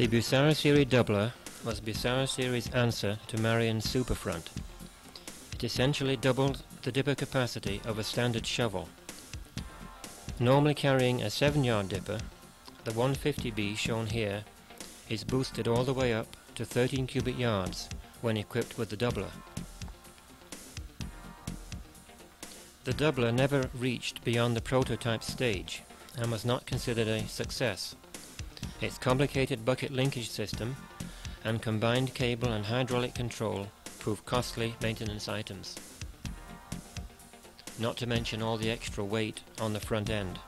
The Bucyrus-Erie doubler was Bucyrus-Erie's answer to Marion's Superfront. It essentially doubled the dipper capacity of a standard shovel. Normally carrying a 7-yard dipper, the 150B shown here is boosted all the way up to 13 cubic yards when equipped with the doubler. The doubler never reached beyond the prototype stage and was not considered a success. Its complicated bucket linkage system and combined cable and hydraulic control prove costly maintenance items, not to mention all the extra weight on the front end.